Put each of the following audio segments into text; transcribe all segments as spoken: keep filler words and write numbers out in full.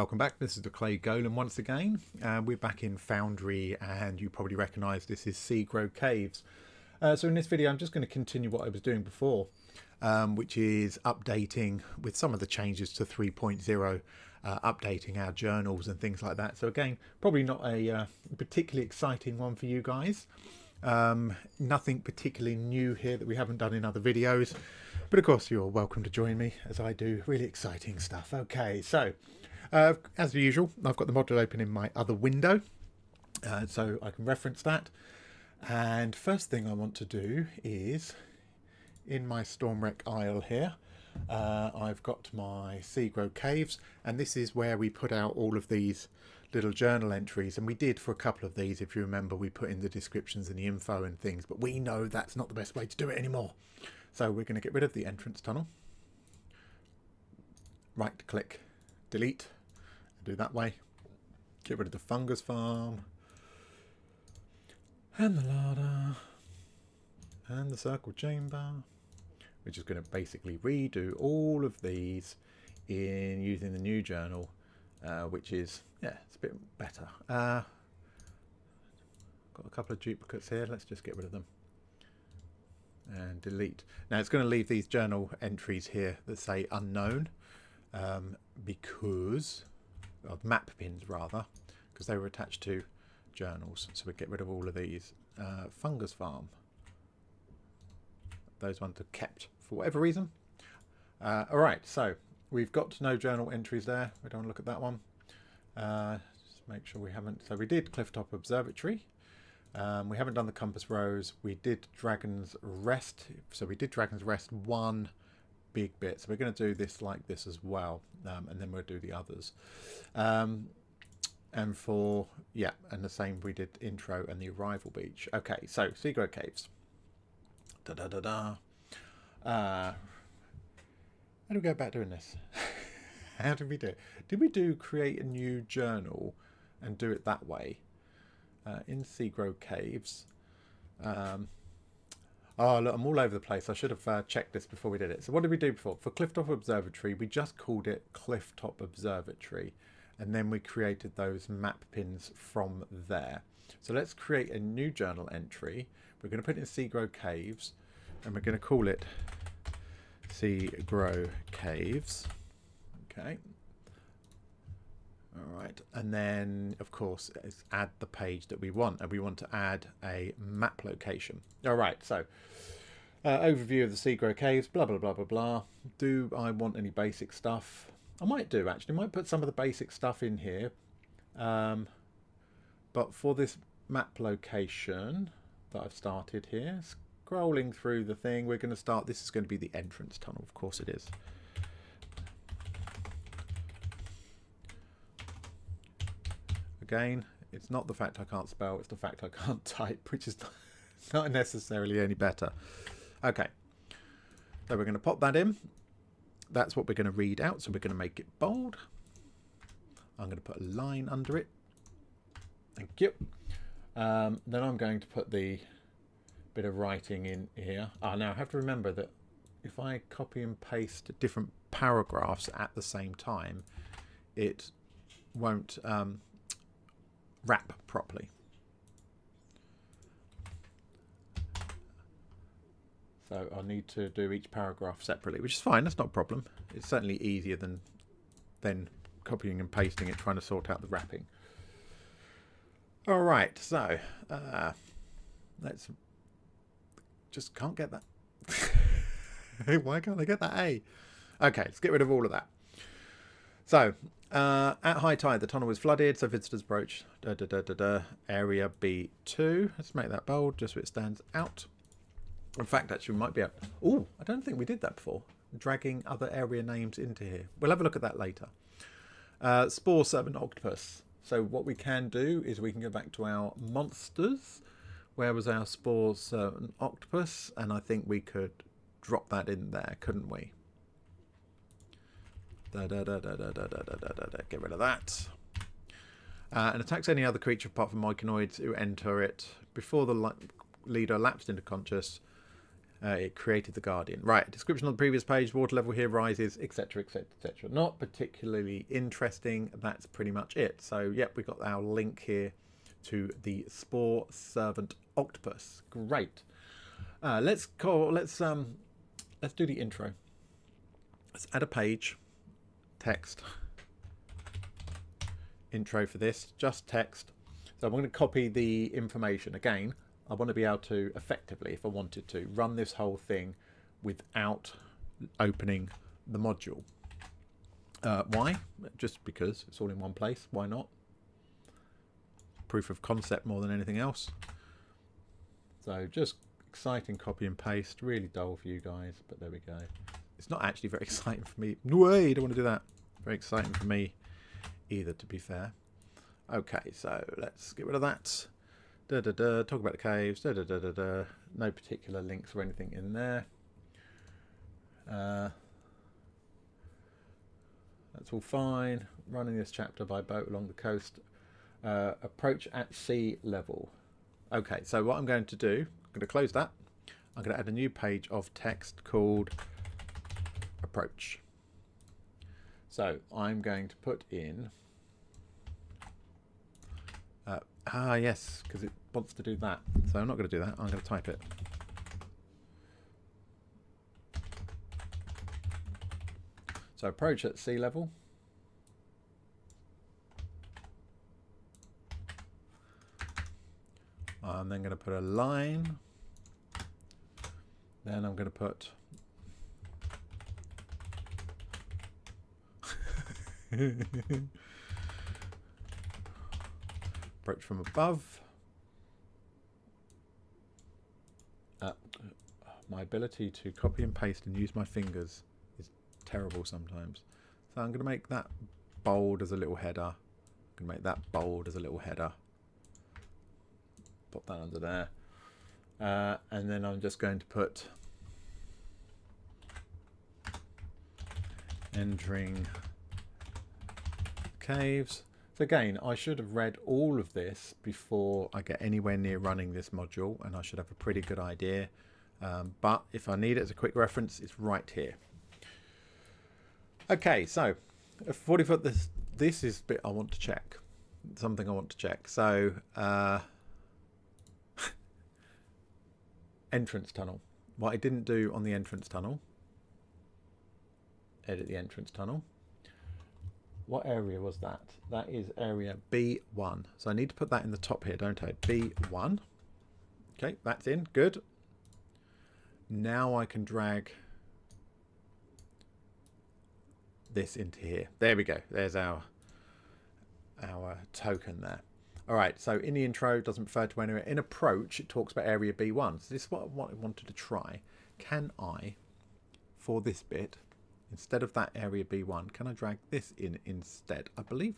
Welcome back, this is the ClayGolem once again. Uh, we're back in Foundry and you probably recognise this is Seagrow Caves. Uh, so in this video I'm just going to continue what I was doing before, um, which is updating with some of the changes to three point oh, uh, updating our journals and things like that. So again, probably not a uh, particularly exciting one for you guys. Um, nothing particularly new here that we haven't done in other videos. But of course you're welcome to join me as I do really exciting stuff. Okay, so... Uh, as usual, I've got the module open in my other window, uh, so I can reference that. And first thing I want to do is, in my Stormwreck Isle here, uh, I've got my Seagrow Caves, and this is where we put out all of these little journal entries. And we did for a couple of these, if you remember, we put in the descriptions and the info and things, but we know that's not the best way to do it anymore. So we're going to get rid of the entrance tunnel, right click, delete. Do that way, get rid of the fungus farm and the larder and the circle chamber. We're just going to basically redo all of these in using the new journal, uh, which is, yeah, it's a bit better. Uh, got a couple of duplicates here, let's just get rid of them and delete. Now it's going to leave these journal entries here that say unknown, um, because Or map pins rather, because they were attached to journals. So we get rid of all of these. Uh, fungus farm. Those ones are kept for whatever reason. Uh, all right, so we've got no journal entries there. We don't want to look at that one. Uh, just make sure we haven't. So we did Clifftop Observatory. Um, we haven't done the Compass Rose. We did Dragon's Rest. So we did Dragon's Rest one. Big bit, so we're going to do this like this as well, um, and then we'll do the others, um, and for yeah and the same we did intro and the arrival beach. Okay, so Seagrow Caves, da da da da. Uh, how do we go about doing this? How did we do it? Did we do create a new journal and do it that way uh, in Seagrow Caves? um, Oh, look, I'm all over the place. I should have uh, checked this before we did it. So what did we do before? For Clifftop Observatory, we just called it Clifftop Observatory. And then we created those map pins from there. So let's create a new journal entry. We're going to put it in Seagrow Caves. And we're going to call it Seagrow Caves. Okay. All right. And then, of course, let's add the page that we want. And we want to add a map location. All right, so uh, overview of the Seagrow Caves, blah, blah, blah, blah, blah. Do I want any basic stuff? I might do, actually. I might put some of the basic stuff in here. Um, but for this map location that I've started here, scrolling through the thing, we're going to start. This is going to be the entrance tunnel. Of course it is. Again, it's not the fact I can't spell, it's the fact I can't type, which is... not necessarily any better. Okay, so we're going to pop that in. That's what we're going to read out, so we're going to make it bold. I'm going to put a line under it. Thank you. Um, then I'm going to put the bit of writing in here. Ah, now I have to remember that if I copy and paste different paragraphs at the same time, it won't um, wrap properly. So I need to do each paragraph separately, which is fine. That's not a problem. It's certainly easier than then copying and pasting it, trying to sort out the wrapping. All right, so uh, let's just can't get that. Why can't I get that A? Okay, let's get rid of all of that. So uh, at high tide, the tunnel is flooded, so visitors broach da, da, da, da, da, area B two. Let's make that bold just so it stands out. In fact, actually, we might be able... Oh, I don't think we did that before. Dragging other area names into here. We'll have a look at that later. Uh, Spore Servant Octopus. So what we can do is we can go back to our monsters. Where was our Spore Servant Octopus? And I think we could drop that in there, couldn't we? Da, da, da, da, da, da, da, da, da. Get rid of that. Uh, and attacks any other creature apart from myconoids who enter it. Before the leader lapsed into conscious... Uh, it created the Guardian. Right, description on the previous page, water level here rises, etc, etc, et cetera. Not particularly interesting. That's pretty much it. So, yep, we've got our link here to the Spore Servant Octopus. Great. Uh, let's call. Let's um. Let's do the intro. Let's add a page. Text. Intro for this. Just text. So I'm going to copy the information again. I want to be able to effectively, if I wanted to, run this whole thing without opening the module. Uh, why? Just because it's all in one place. Why not? Proof of concept more than anything else. So just exciting copy and paste. Really dull for you guys, but there we go. It's not actually very exciting for me. No way, you don't want to do that. Very exciting for me either, to be fair. Okay, so let's get rid of that. Da, da, da, talk about the caves, da, da, da, da, da. No particular links or anything in there. Uh, that's all fine. Running this chapter by boat along the coast. Uh, approach at sea level. Okay, so what I'm going to do, I'm going to close that. I'm going to add a new page of text called approach. So I'm going to put in... Uh, ah, yes, because it wants to do that. So I'm not going to do that. I'm going to type it. So approach at sea level. I'm then going to put a line. Then I'm going to put... approach from above. Uh, my ability to copy and paste and use my fingers is terrible sometimes. So I'm going to make that bold as a little header. I'm going to make that bold as a little header. Pop that under there. Uh, and then I'm just going to put entering caves. Again, I should have read all of this before I get anywhere near running this module, and I should have a pretty good idea. Um, but if I need it as a quick reference, it's right here. Okay, so forty foot. This this is the bit I want to check. Something I want to check. So uh, entrance tunnel. What I didn't do on the entrance tunnel. Edit the entrance tunnel. What area was that? That is area B one. So I need to put that in the top here, don't I? B one. Okay, that's in. Good. Now I can drag this into here. There we go. There's our, our token there. All right, so in the intro, it doesn't refer to anywhere. In approach, it talks about area B one. So this is what I wanted to try. Can I, for this bit... instead of that area B one, can I drag this in instead? I believe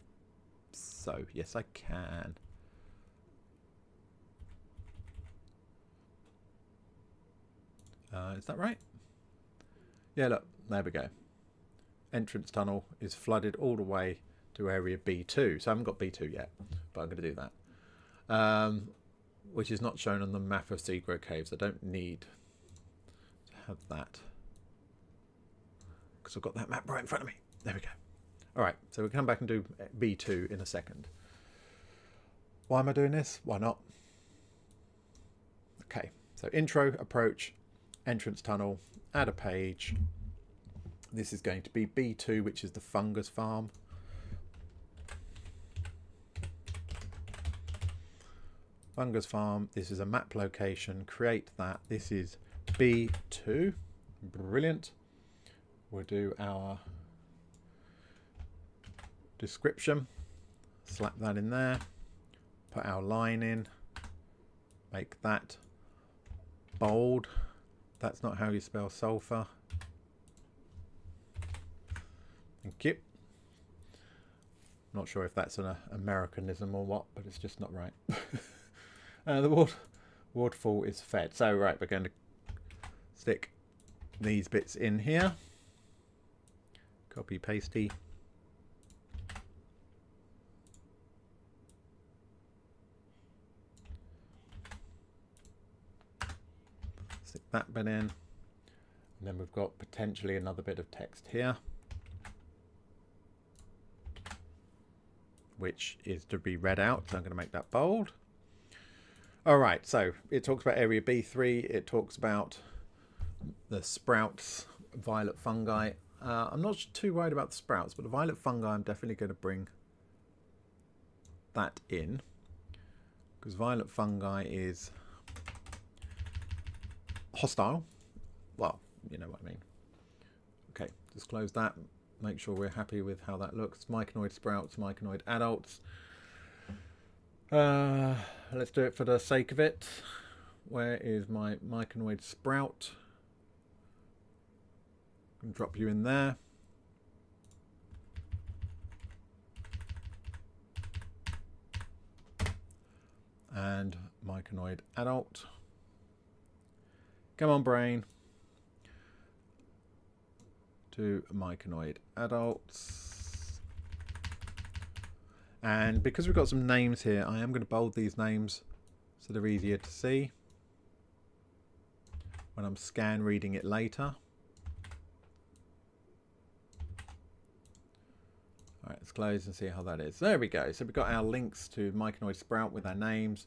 so. Yes, I can. Uh, is that right? Yeah, look, there we go. Entrance tunnel is flooded all the way to area B two. So I haven't got B two yet, but I'm going to do that. Um, which is not shown on the map of Seagrow Caves. I don't need to have that. Because I've got that map right in front of me. There we go. All right, so we'll come back and do B two in a second. Why am I doing this? Why not? Okay, so intro, approach, entrance tunnel, add a page. This is going to be B two, which is the fungus farm. Fungus farm, this is a map location. Create that. This is B two. Brilliant. We'll do our description, slap that in there, put our line in, make that bold. That's not how you spell sulfur. Thank you. Not sure if that's an Americanism or what, but it's just not right. uh, the water, waterfall is fed. So right, we're going to stick these bits in here. Copy pasty. Stick that bit in. And then we've got potentially another bit of text here, which is to be read out. So I'm going to make that bold. All right, so it talks about area B three. It talks about the sprouts, violet fungi. Uh, I'm not too worried about the sprouts, but the violet fungi, I'm definitely going to bring that in, because violet fungi is hostile. Well, you know what I mean. Okay, just close that. Make sure we're happy with how that looks. Myconoid sprouts, myconoid adults. Uh, let's do it for the sake of it. Where is my myconoid sprout? I'm gonna drop you in there. And myconoid adult. Come on, brain. To myconoid adults. And because we've got some names here, I am going to bold these names so they're easier to see when I'm scan reading it later. All right, let's close and see how that is. There we go. So we've got our links to myconoid sprout with our names.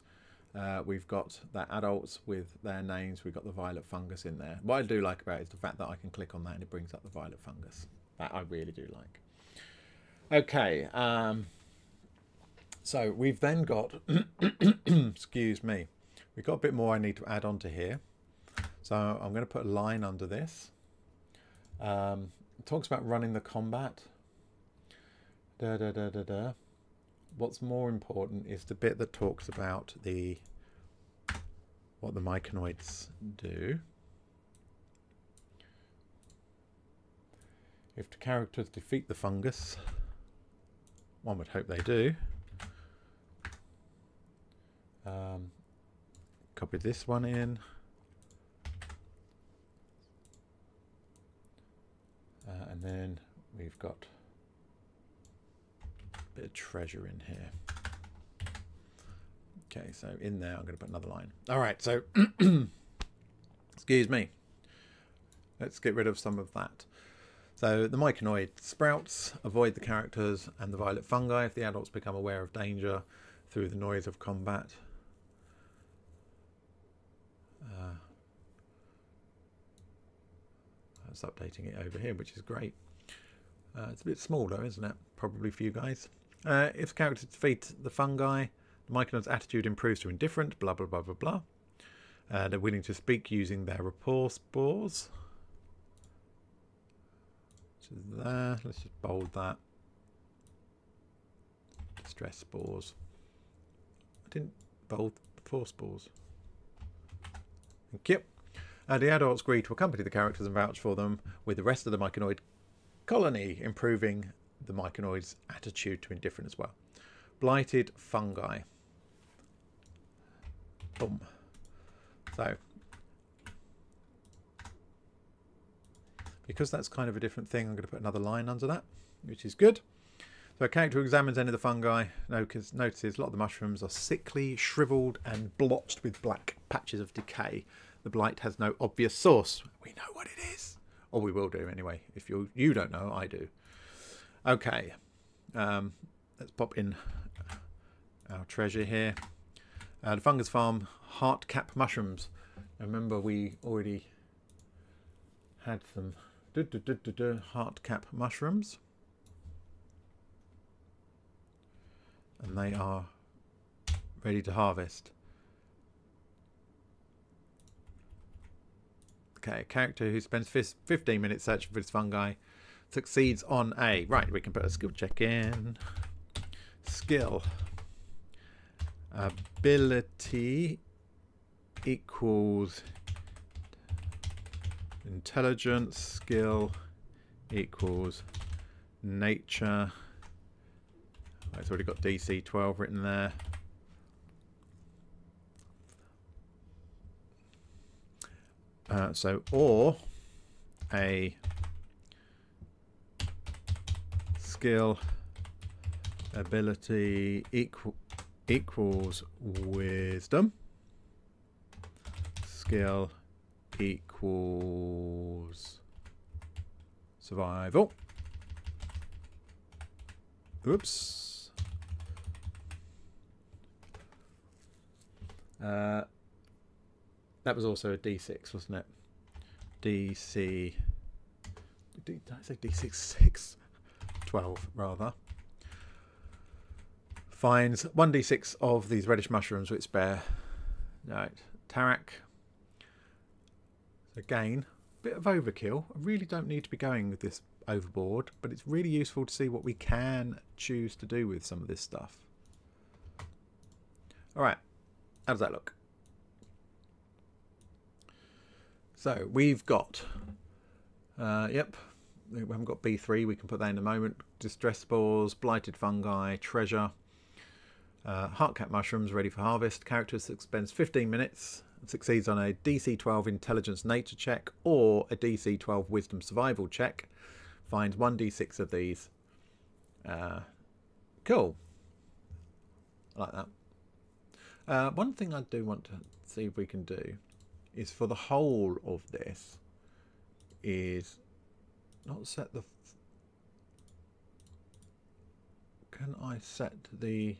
Uh, we've got the adults with their names. We've got the violet fungus in there. What I do like about it is the fact that I can click on that and it brings up the violet fungus. That I really do like. Okay. Um, so we've then got, excuse me, we've got a bit more I need to add on to here. So I'm going to put a line under this. Um, it talks about running the combat. Da, da, da, da, da. What's more important is the bit that talks about the what the myconoids do. If the characters defeat the fungus, one would hope they do. Um, copy this one in. Uh, and then we've got bit of treasure in here. Okay, so in there I'm going to put another line. All right, so excuse me, let's get rid of some of that. So the myconoid sprouts avoid the characters and the violet fungi if the adults become aware of danger through the noise of combat. Uh, that's updating it over here, which is great. Uh, it's a bit small though, isn't it? Probably for you guys. Uh, if characters defeat the fungi, the myconoid's attitude improves to indifferent, blah, blah, blah, blah, blah. Uh, they're willing to speak using their rapport spores. Which is there. Let's just bold that. Distress spores. I didn't bold rapport spores. Thank you. Uh, the adults agree to accompany the characters and vouch for them with the rest of the myconoid colony, improving the myconoid's attitude to indifferent as well. Blighted fungi. Boom. So, because that's kind of a different thing, I'm going to put another line under that, which is good. So a character who examines any of the fungi notices a lot of the mushrooms are sickly, shriveled, and blotched with black patches of decay. The blight has no obvious source. We know what it is. Or we will do anyway. If you you don't know, I do. Okay, um, let's pop in our treasure here. Uh, the fungus farm, Heartcap Mushrooms. Now remember, we already had some duh, duh, duh, duh, duh, Heartcap Mushrooms. And they are ready to harvest. Okay, a character who spends fifteen minutes searching for this fungi succeeds on a... Right, we can put a skill check in. Skill. Ability equals intelligence. Skill equals nature. Oh, it's already got D C twelve written there. Uh, so, or a... skill ability equal equals wisdom. Skill equals survival. Oops. Uh, that was also a D six, wasn't it? D C... Did I say D six? six? twelve, rather. Finds one D six of these reddish mushrooms which bear... Right. Tarak. Again, bit of overkill. I really don't need to be going with this overboard, but it's really useful to see what we can choose to do with some of this stuff. Alright, how does that look? So we've got... Uh, yep, we haven't got B three, we can put that in a moment. Distress spores, blighted fungi, treasure, uh, heartcap mushrooms ready for harvest. Characters that spends fifteen minutes and succeeds on a D C twelve intelligence nature check or a D C twelve wisdom survival check. Finds one D six of these. Uh, cool. I like that. Uh, one thing I do want to see if we can do is for the whole of this is not set the... Can I set the...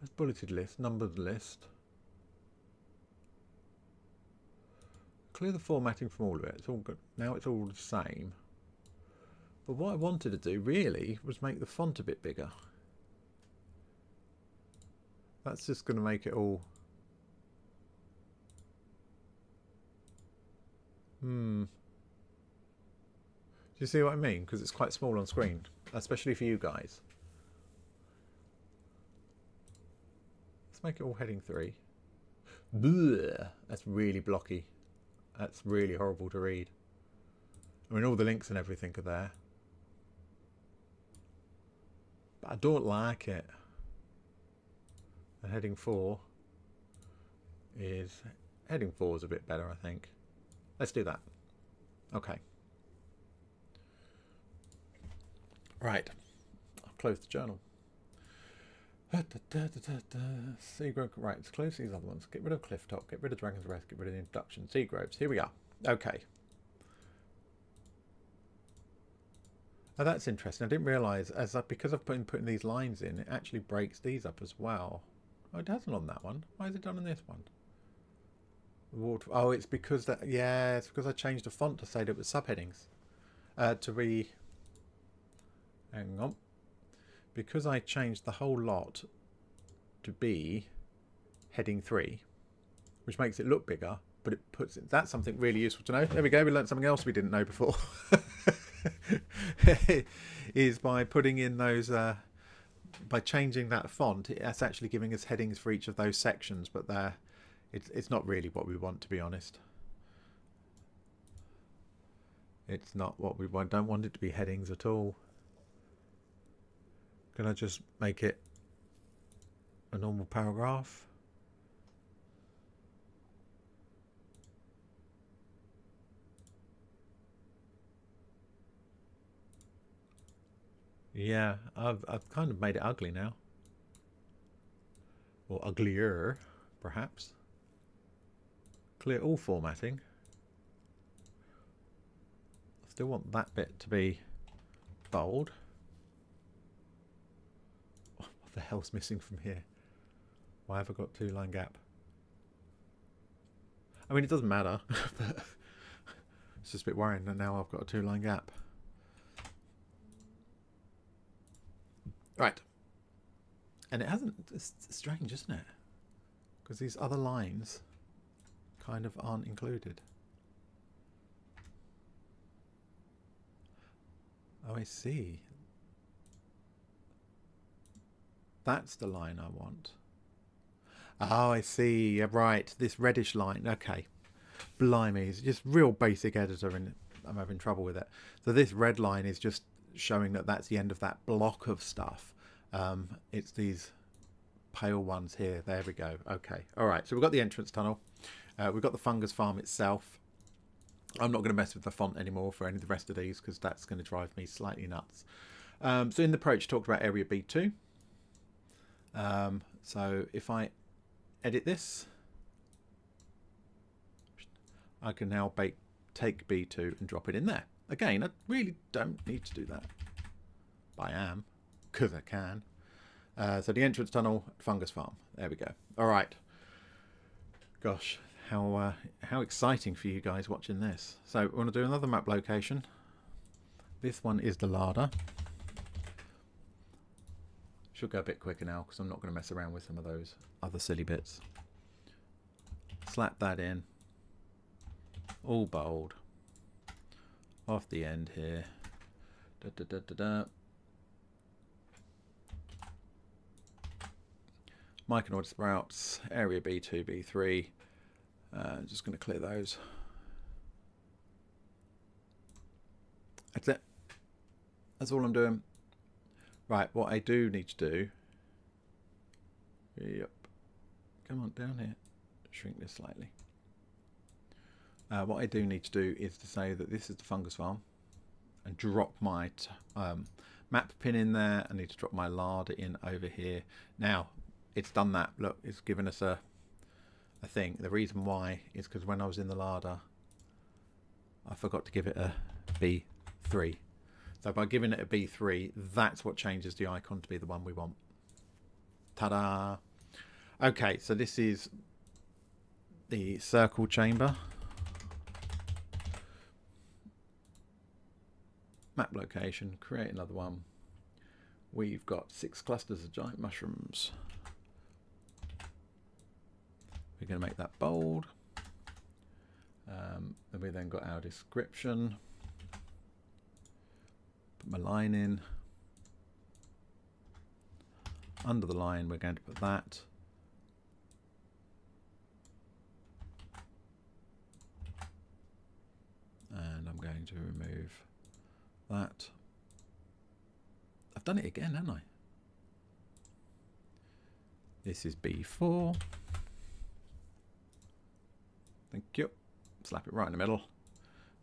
That's bulleted list, numbered list. Clear the formatting from all of it. It's all good. Now it's all the same. But what I wanted to do really was make the font a bit bigger. That's just going to make it all... Hmm. Do you see what I mean? Because it's quite small on screen, especially for you guys. Let's make it all heading three. Bleh, that's really blocky. That's really horrible to read. I mean, all the links and everything are there. But I don't like it. And heading four is... Heading four is a bit better, I think. Let's do that. Okay. Right. I'll close the journal. Da, da, da, da, da. Seagrow. Right, let's close these other ones. Get rid of Clifftop, get rid of Dragon's Rest, get rid of the introduction. Seagrows. Here we are. Okay. Now that's interesting. I didn't realise, as I, because I've been putting these lines in, it actually breaks these up as well. Oh, it hasn't on that one. Why is it done on this one? Water. Oh, it's because that. Yeah, it's because I changed the font to say that it was subheadings. Uh, to be. Hang on. Because I changed the whole lot to be heading three, which makes it look bigger, but it puts it. That's something really useful to know. There we go. We learned something else we didn't know before. Is by putting in those. Uh, by changing that font, it's actually giving us headings for each of those sections, but they're. It's, it's not really what we want, to be honest. It's not what we want. Don't want it to be headings at all. Can I just make it a normal paragraph? Yeah, I've, I've kind of made it ugly now. Or uglier, perhaps. Clear all formatting. I still want that bit to be bold. Oh, what the hell's missing from here? Why have I got two line gap? I mean, it doesn't matter, but it's just a bit worrying that now I've got a two line gap. Right. And it hasn't... It's strange, isn't it? Because these other lines... kind of aren't included. Oh, I see. That's the line I want. Oh, I see. Right, this reddish line. Okay. Blimey, it's just real basic editor and I'm having trouble with it. So this red line is just showing that that's the end of that block of stuff. Um, it's these pale ones here. There we go. Okay. All right, so we've got the entrance tunnel. Uh, we've got the fungus farm itself. I'm not going to mess with the font anymore for any of the rest of these because that's going to drive me slightly nuts. Um, so in the approach, talked about area B two. Um, so if I edit this, I can now bake, take B two and drop it in there. Again, I really don't need to do that. But I am, because I can. Uh, so the entrance tunnel, Fungus Farm. There we go. All right. Gosh, how uh, how exciting for you guys watching this. So we want to do another map location. This one is the larder. Should go a bit quicker now because I'm not going to mess around with some of those other silly bits. Slap that in. All bold. Off the end here. Da, da, da, da, da. Myconid Sprouts, area B two, B three. Uh, just going to clear those. That's it. That's all I'm doing. Right, what I do need to do... Yep. Come on, down here. Shrink this slightly. Uh, what I do need to do is to say that this is the fungus farm. And drop my t um, map pin in there. I need to drop my larder in over here. Now, it's done that. Look, it's given us a, a thing. The reason why is because when I was in the larder, I forgot to give it a B three. So by giving it a B three, that's what changes the icon to be the one we want. Ta-da! Okay, so this is the circle chamber. Map location, create another one. We've got six clusters of giant mushrooms. We're going to make that bold. Um, and we then got our description. Put my line in. Under the line, we're going to put that. And I'm going to remove that. I've done it again, haven't I? This is B four. Thank you. Slap it right in the middle.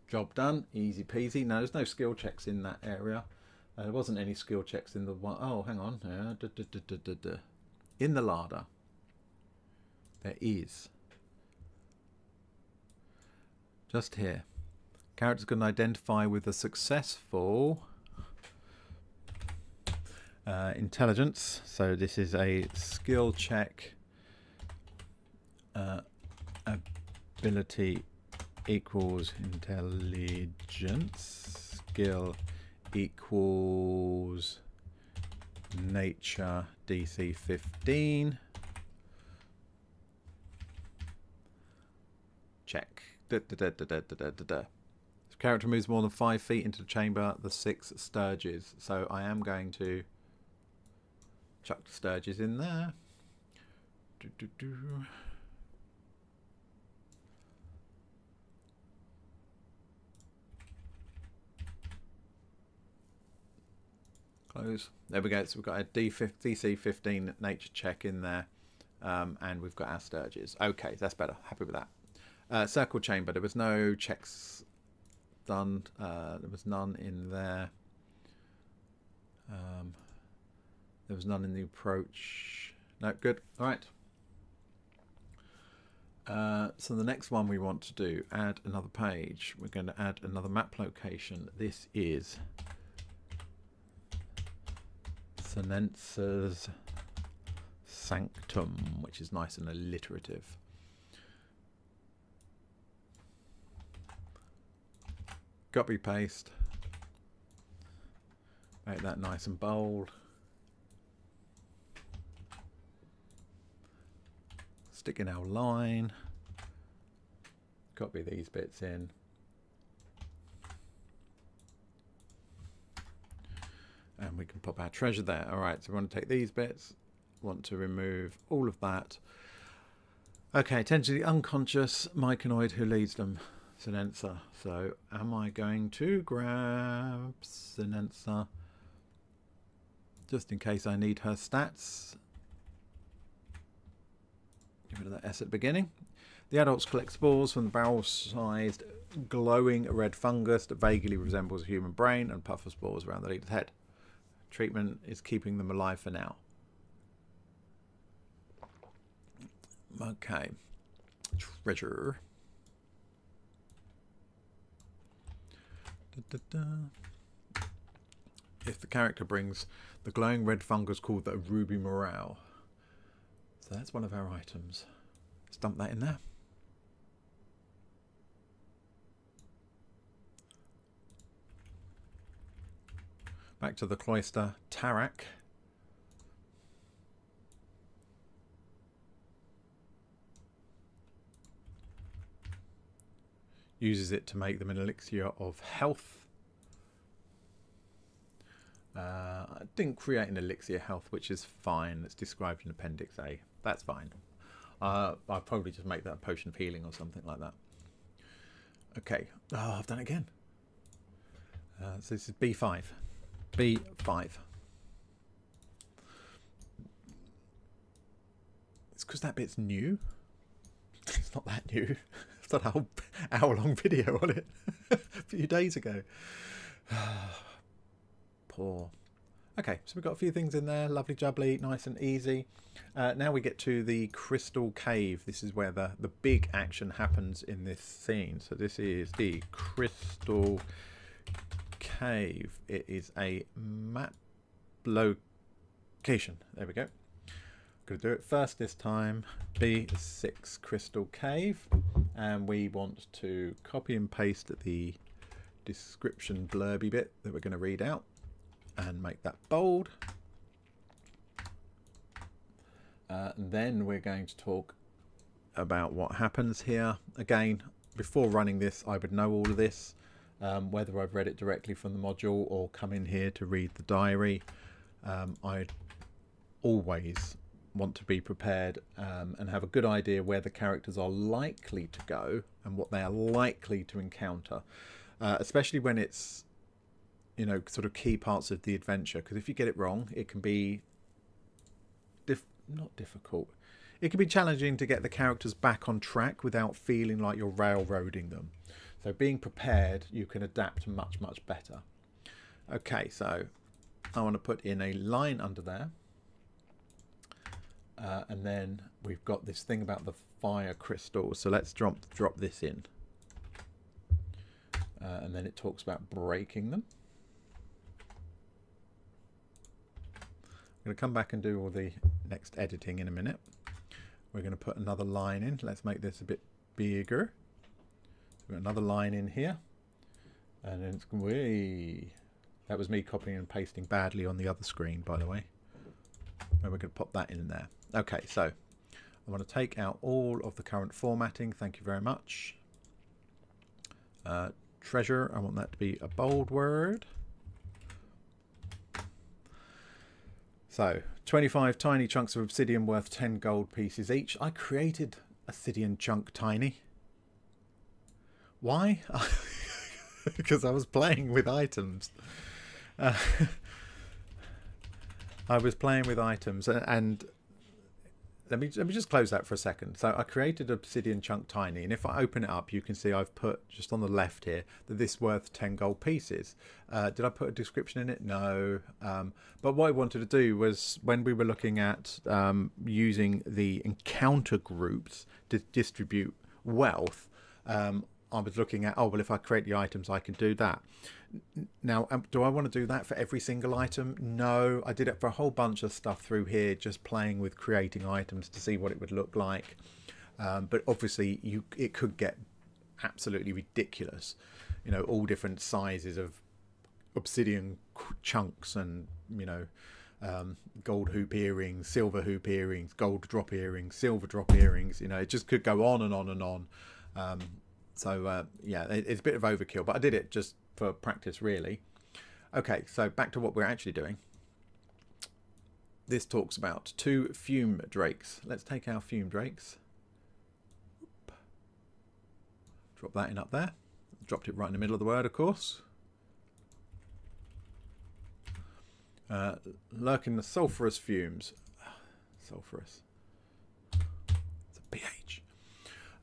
Job done. Easy peasy. No, there's no skill checks in that area. Uh, there wasn't any skill checks in the one. Oh, hang on. Uh, da, da, da, da, da, da. In the larder, there is. Just here. Characters can identify with a successful uh, intelligence. So this is a skill check. Uh, ability equals intelligence, skill equals nature D C fifteen. Check. Da, da, da, da, da, da, da, da. If character moves more than five feet into the chamber, the six sturges. So I am going to chuck the sturges in there. Do, do, do. Close. There we go. So we've got a D C fifteen nature check in there, um, and we've got our sturges. Okay, that's better. Happy with that. Uh, circle chamber. There was no checks done. Uh, there was none in there. Um, there was none in the approach. No, good. All right. Uh, so the next one we want to do, add another page. We're going to add another map location. This is Senensa's Sanctum, which is nice and alliterative. Copy paste. Make that nice and bold. Stick in our line. Copy these bits in. And we can pop our treasure there. All right, so we want to take these bits. Want to remove all of that. Okay, tend to the unconscious myconoid who leads them, Senensa. So am I going to grab Senensa just in case I need her stats? Get rid of that S at the beginning. The adults collect spores from the barrel-sized glowing red fungus that vaguely resembles a human brain and puff of spores around the leader's head. Treatment is keeping them alive for now. Okay. Treasure. Da, da, da. If the character brings the glowing red fungus called the Ruby Morale. So that's one of our items. Let's dump that in there. Back to the cloister, Tarak. Uses it to make them an elixir of health. Uh, I didn't create an elixir of health, which is fine. It's described in Appendix A. That's fine. Uh, I'll probably just make that a potion of healing or something like that. Okay. Oh, I've done it again. Uh, so this is B five. B five. It's because that bit's new. It's not that new. It's not a whole hour-long video on it a few days ago. Poor. Okay, so we've got a few things in there. Lovely jubbly, nice and easy. Uh, now we get to the Crystal Cave. This is where the, the big action happens in this scene. So this is the Crystal Cave. It is a map location. There we go. Going to do it first this time. B six, Crystal Cave, and we want to copy and paste the description blurby bit that we're going to read out and make that bold. Uh, and then we're going to talk about what happens here. Again, before running this I would know all of this, um, whether I've read it directly from the module or come in here to read the diary. um, I always want to be prepared um, and have a good idea where the characters are likely to go and what they are likely to encounter, uh, especially when it's, you know, sort of key parts of the adventure, because if you get it wrong it can be diff not difficult it can be challenging to get the characters back on track without feeling like you're railroading them. So being prepared, you can adapt much much better. Okay, so I want to put in a line under there. Uh, and then we've got this thing about the fire crystal. So let's drop, drop this in. Uh, and then it talks about breaking them. I'm going to come back and do all the next editing in a minute. We're going to put another line in. Let's make this a bit bigger. So we've got another line in here. And then it's way. That was me copying and pasting badly on the other screen, by the way. And we're going to pop that in there. Okay, so I want to take out all of the current formatting. Thank you very much. Uh, treasure, I want that to be a bold word. So, twenty-five tiny chunks of obsidian worth ten gold pieces each. I created obsidian chunk tiny. Why? Because I was playing with items. Uh, I was playing with items, and, and let me let me just close that for a second. So I created Obsidian Chunk Tiny, and if I open it up, you can see I've put just on the left here that this worth ten gold pieces. Uh, did I put a description in it? No. Um, but what I wanted to do was, when we were looking at um, using the encounter groups to distribute wealth, um, I was looking at, oh, well, if I create the items, I can do that. Now, um, do I want to do that for every single item? No, I did it for a whole bunch of stuff through here, just playing with creating items to see what it would look like. Um, but obviously, you it could get absolutely ridiculous. You know, all different sizes of obsidian chunks and, you know, um, gold hoop earrings, silver hoop earrings, gold drop earrings, silver drop earrings. You know, it just could go on and on and on. Um, so, uh, yeah, it, it's a bit of overkill, but I did it just for practice, really. Okay, so back to what we're actually doing. This talks about two fume drakes. Let's take our fume drakes. Drop that in up there. Dropped it right in the middle of the word, of course. Uh, lurk in the sulphurous fumes. Sulphurous. It's a pH.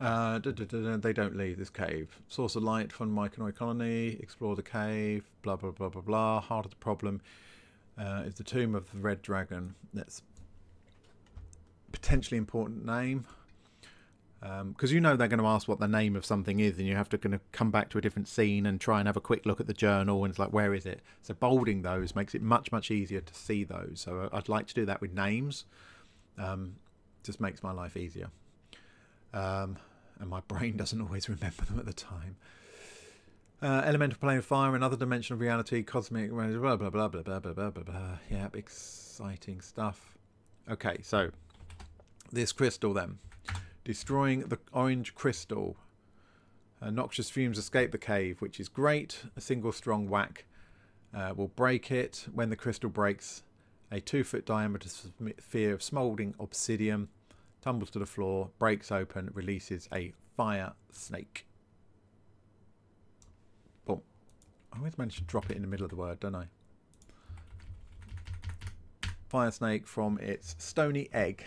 Uh, da, da, da, da, they don't leave this cave. Source of light from Myconid colony. Explore the cave. Blah blah blah blah blah. Heart of the problem uh, is the tomb of the red dragon. That's potentially important name. Because um, you know they're going to ask what the name of something is, and you have to kind of come back to a different scene and try and have a quick look at the journal, and it's like, where is it? So bolding those makes it much, much easier to see those. So I'd like to do that with names. Um, just makes my life easier. Um, and my brain doesn't always remember them at the time. Uh, elemental plane of fire, another dimension of reality, cosmic... blah, blah, blah, blah, blah, blah, blah, blah. Yeah, exciting stuff. Okay, so this crystal then. Destroying the orange crystal. Uh, noxious fumes escape the cave, which is great. A single strong whack uh, will break it. When the crystal breaks, a two-foot diameter sphere of smouldering obsidian tumbles to the floor, breaks open, releases a fire snake. Boom. I always manage to drop it in the middle of the word, don't I? Fire snake from its stony egg.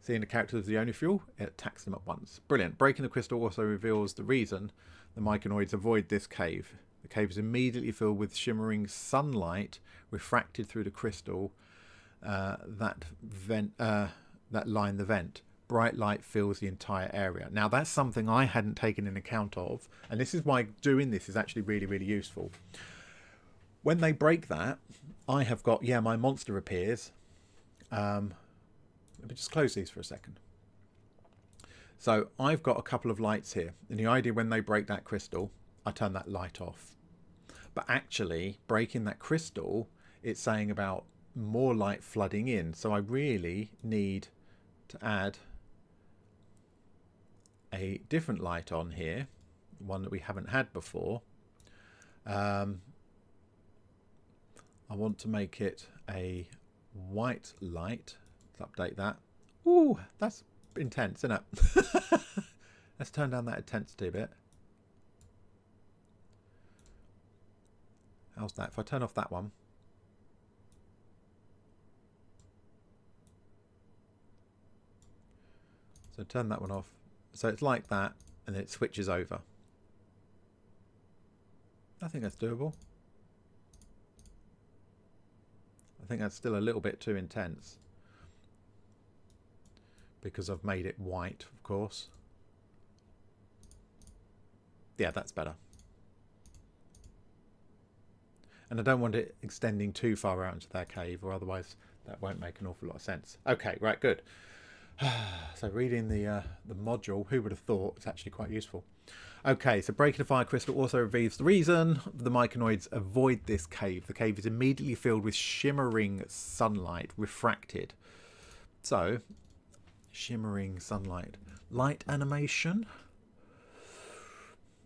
Seeing the character as the only fuel, it attacks them at once. Brilliant. Breaking the crystal also reveals the reason the myconoids avoid this cave. The cave is immediately filled with shimmering sunlight refracted through the crystal uh, that vent uh, that line the vent. Bright light fills the entire area. Now that's something I hadn't taken into account of, and this is why doing this is actually really, really useful. When they break that, I have got, yeah, my monster appears. Um... Let me just close these for a second. So I've got a couple of lights here. And the idea when they break that crystal, I turn that light off. But actually, breaking that crystal, it's saying about more light flooding in. So I really need to add a different light on here. One that we haven't had before. Um, I want to make it a white light. Update that. Ooh, that's intense, isn't it? Let's turn down that intensity a bit. How's that? If I turn off that one. So turn that one off. So it's like that, and then it switches over. I think that's doable. I think that's still a little bit too intense. Because I've made it white, of course. Yeah, that's better. And I don't want it extending too far out into that cave, or otherwise that won't make an awful lot of sense. Okay, right, good. So reading the uh, the module, who would have thought, it's actually quite useful. Okay, so breaking the fire crystal also reveals the reason the myconoids avoid this cave. The cave is immediately filled with shimmering sunlight, refracted. So... shimmering sunlight. Light animation.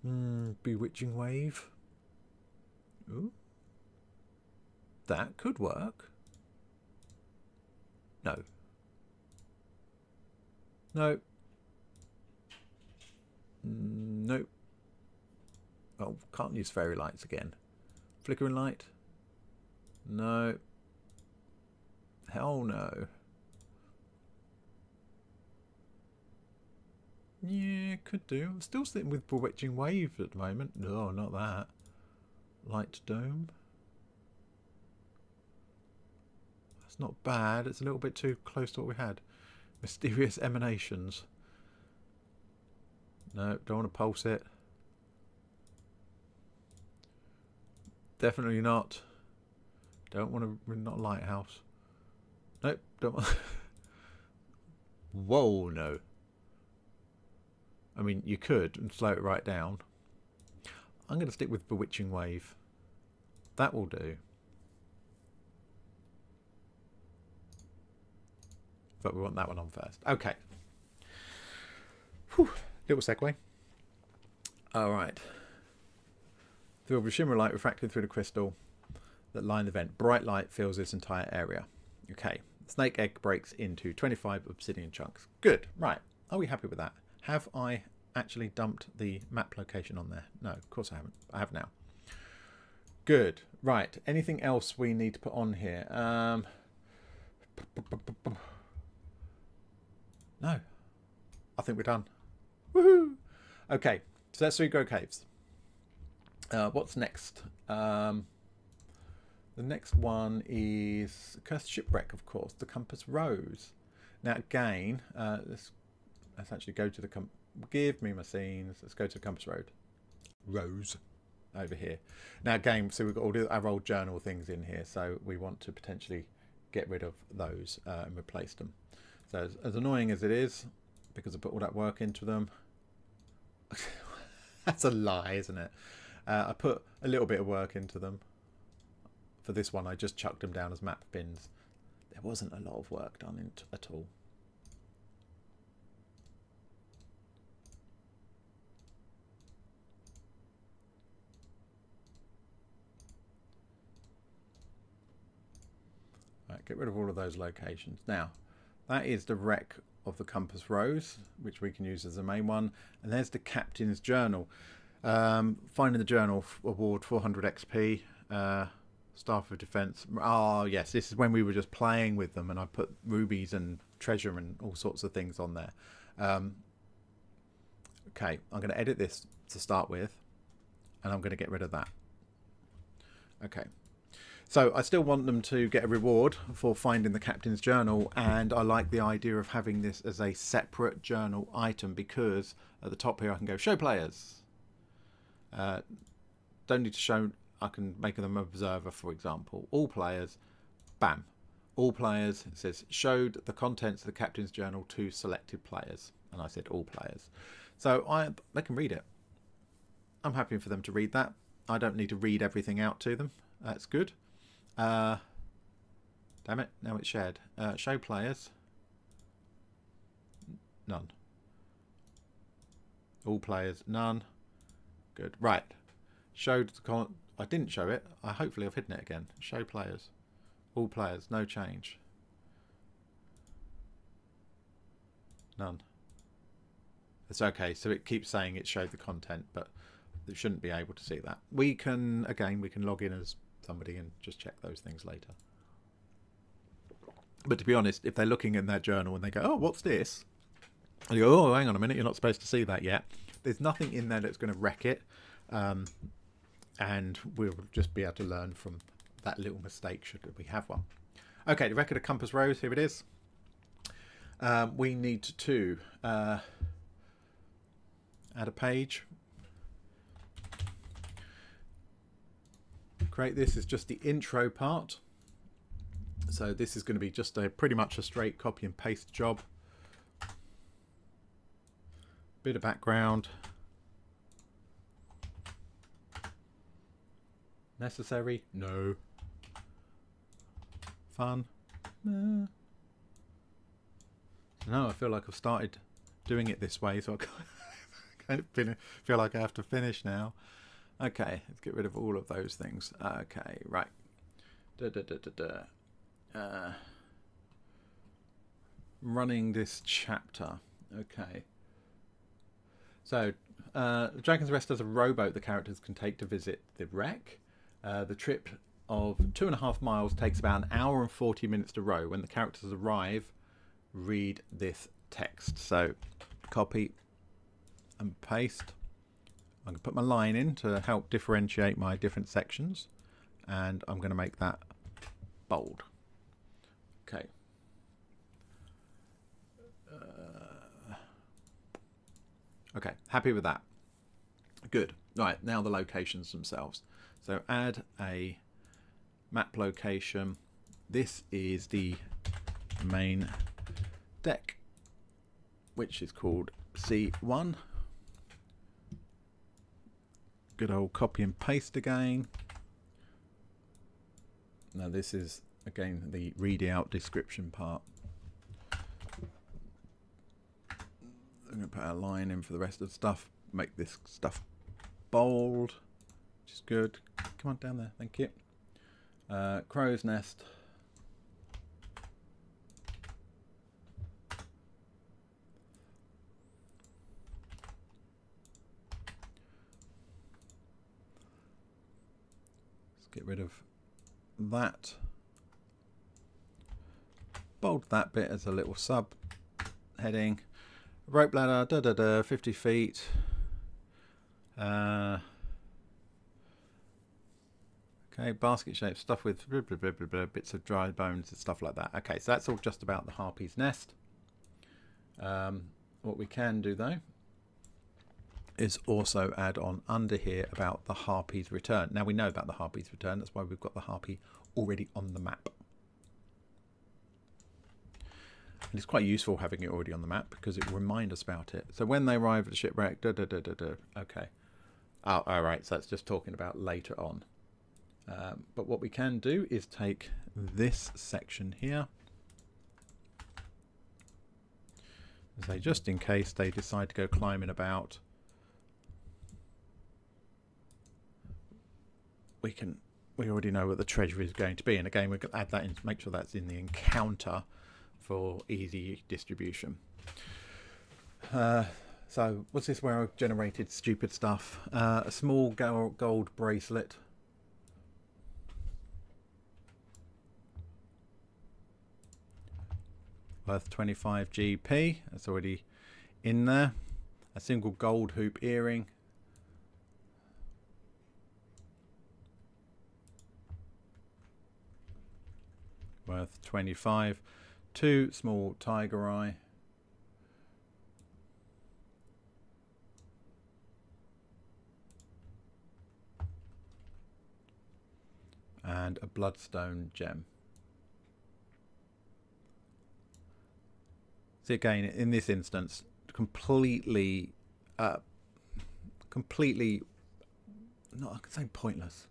Mm, bewitching wave. Ooh. That could work. No. No. Mm, no. Oh, can't use fairy lights again. Flickering light. No. Hell no. Yeah, could do. I'm still sitting with Bewitching Wave at the moment. No, not that. Light Dome. That's not bad. It's a little bit too close to what we had. Mysterious Emanations. No, don't want to pulse it. Definitely not. Don't want to... not Lighthouse. Nope, don't want... Whoa, no. I mean, you could, and slow it right down. I'm going to stick with Bewitching Wave. That will do. But we want that one on first. Okay. Whew. Little segue. Alright. Through the shimmer light refracted through the crystal that line the vent. Bright light fills this entire area. Okay. Snake egg breaks into twenty-five obsidian chunks. Good. Right. Are we happy with that? Have I actually dumped the map location on there? No, of course I haven't. I have now. Good. Right. Anything else we need to put on here? Um, no. I think we're done. Woohoo! Okay. So that's Seagrow Caves. Uh, what's next? Um, the next one is Cursed Shipwreck, of course. The Compass Rose. Now, again, uh, let's... let's actually go to the com give me my scenes. Let's go to the Compass Road. Rose over here. Now game, so we've got all the, our old journal things in here, so we want to potentially get rid of those uh, and replace them. So as, as annoying as it is, because I put all that work into them. That's a lie, isn't it? Uh, I put a little bit of work into them. For this one, I just chucked them down as map bins. There wasn't a lot of work done in at all. Right, get rid of all of those locations. Now, that is the wreck of the Compass Rose, which we can use as the main one. And there's the Captain's Journal. Um, finding the Journal award, four hundred X P. Uh, Staff of Defense. Oh, yes, this is when we were just playing with them, and I put rubies and treasure and all sorts of things on there. Um, okay, I'm going to edit this to start with, and I'm going to get rid of that. Okay, so I still want them to get a reward for finding the Captain's Journal, and I like the idea of having this as a separate journal item, because at the top here I can go show players. Uh, don't need to show... I can make them observer, for example. All players, bam. All players, it says, showed the contents of the Captain's Journal to selected players. And I said all players. So I, they can read it. I'm happy for them to read that. I don't need to read everything out to them. That's good. Uh, damn it, now it's shared. Uh, show players. None. All players, none. Good, right. Showed the con... I didn't show it. I hopefully I've hidden it again. Show players. All players. No change. None. It's okay. So it keeps saying it showed the content, but they shouldn't be able to see that. We can, again, we can log in as somebody and just check those things later. But to be honest, if they're looking in their journal and they go, oh, what's this? And you go, oh, hang on a minute. You're not supposed to see that yet. There's nothing in there that's going to wreck it. Um... And we'll just be able to learn from that little mistake, should we have one. Okay, the record of Compass Rose, here it is. Um, we need to uh, add a page. Create this is just the intro part. So this is going to be just a pretty much a straight copy and paste job. Bit of background. Necessary? No. Fun? Nah. No, I feel like I've started doing it this way, so I kind of feel like I have to finish now. Okay, let's get rid of all of those things. Okay, right. Da, da, da, da, da. Uh, running this chapter. Okay. So, uh, Dragon's Rest has a rowboat the characters can take to visit the wreck. Uh, the trip of two and a half miles takes about an hour and forty minutes to row. When the characters arrive, read this text. So copy and paste. I'm going to put my line in to help differentiate my different sections. And I'm going to make that bold. Okay. Uh, okay, happy with that. Good. Right, now the locations themselves. So add a map location. This is the main deck, which is called C one. Good old copy and paste again. Now this is, again, the read out description part. I'm going to put a line in for the rest of the stuff. Make this stuff bold, which is good. Come on down there, thank you. Uh, crow's nest. Let's get rid of that. Bold that bit as a little sub heading. Rope ladder, da da da, fifty feet. Uh, okay, basket shaped stuff with blah, blah, blah, blah, blah, bits of dry bones and stuff like that. Okay, so that's all just about the Harpy's Nest. Um, What we can do though is also add on under here about the Harpy's Return. Now we know about the Harpy's Return, that's why we've got the Harpy already on the map. And it's quite useful having it already on the map because it will remind us about it. So when they arrive at the shipwreck, da da da da da. Okay. Oh, all right, so that's just talking about later on. Um, but what we can do is take this section here. So just in case they decide to go climbing about, we can. We already know what the treasure is going to be, and again, we can add that in to make sure that's in the encounter for easy distribution. Uh, so what's this where I've generated stupid stuff? Uh, a small gold bracelet. Worth twenty-five G P. That's already in there. A single gold hoop earring. Worth twenty-five. Two small tiger eye. And a bloodstone gem. So again, in this instance, completely, uh, completely, not, I could say pointless.